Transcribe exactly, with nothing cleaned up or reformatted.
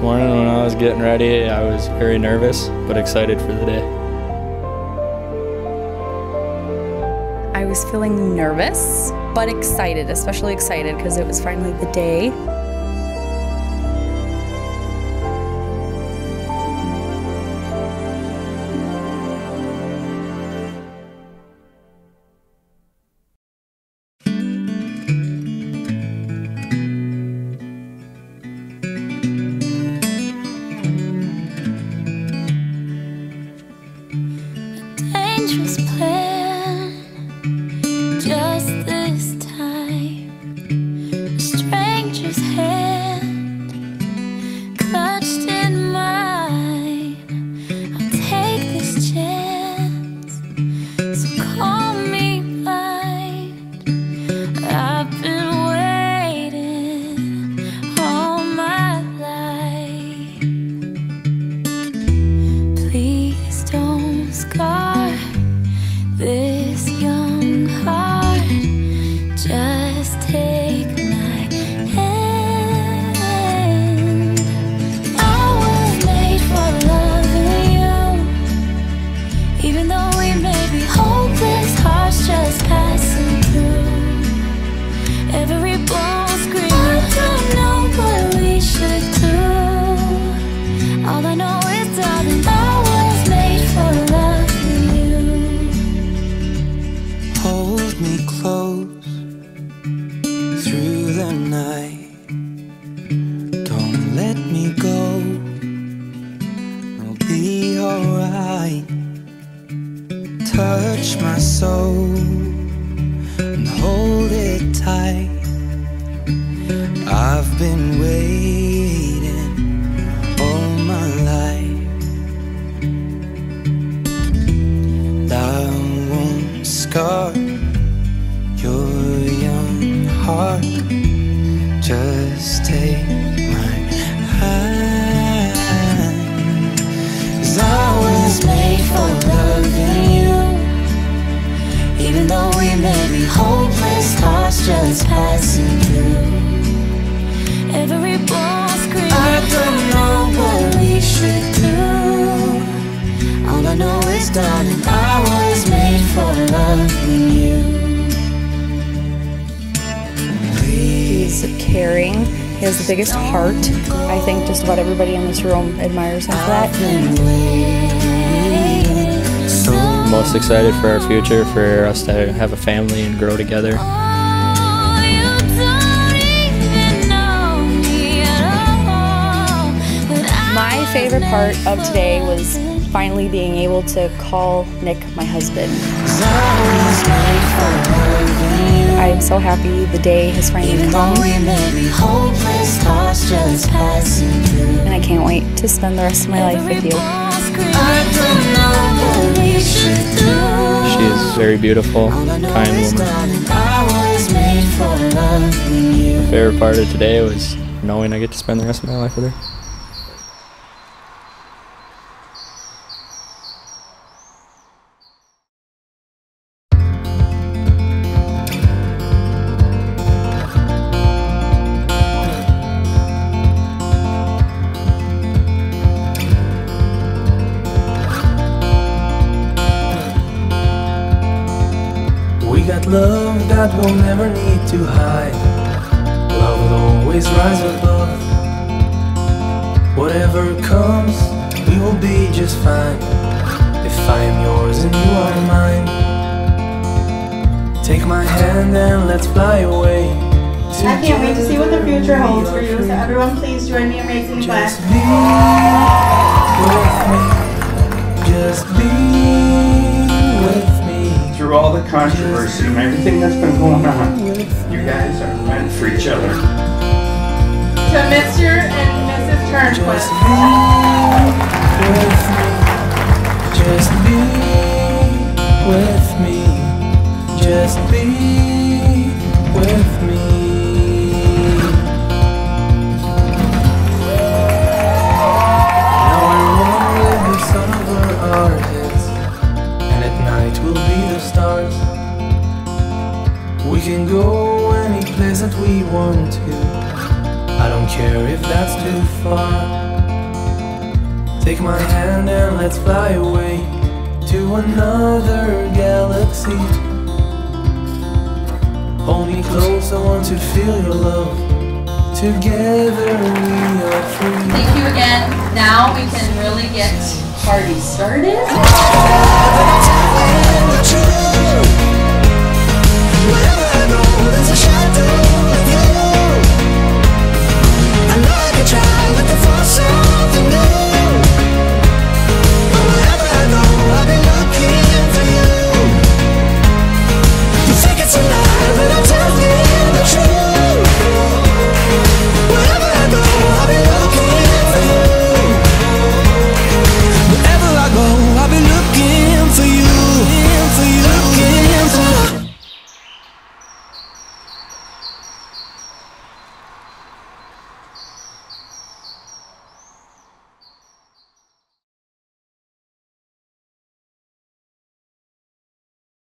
morning when I was getting ready, I was very nervous, but excited for the day. I was feeling nervous, but excited, especially excited because it was finally the day. Touch my soul and hold it tight. I've been waiting all my life. I won't scar your young heart. Just take my hand. 'Cause I was made for loving you. Even though we may be hopeless, hearts just passing through. Every ball scream, I don't know what we should do. All I know is, darling, I was made for loving you. Please. He's caring. He has the biggest heart. I think just about everybody in this room admires him for that. Most excited for our future, for us to have a family and grow together. My favorite part of today was finally being able to call Nick my husband. I'm so happy the day has finally come, and I can't wait to spend the rest of my life with you. She is very beautiful, kind woman. My favorite part of today was knowing I get to spend the rest of my life with her. Love that we'll never need to hide. Love will always rise above. Whatever comes, we will be just fine. If I am yours and you are mine, take my hand and let's fly away. I can't wait to see what the future holds for you. So everyone, please join me in raising the flag. Just be with me. Just be with me. Through all the controversy and everything that's been going on, you guys are meant for each other. To Mister and Missus Turnquist. Just be with me. Just be with me. Now I remember the sun over our heads, and at night we'll be stars. We can go any place that we want to. I don't care if that's too far. Take my hand and let's fly away to another galaxy. Hold me close, I want to feel your love. Together we are free. Thank you again. Now we can really get party started.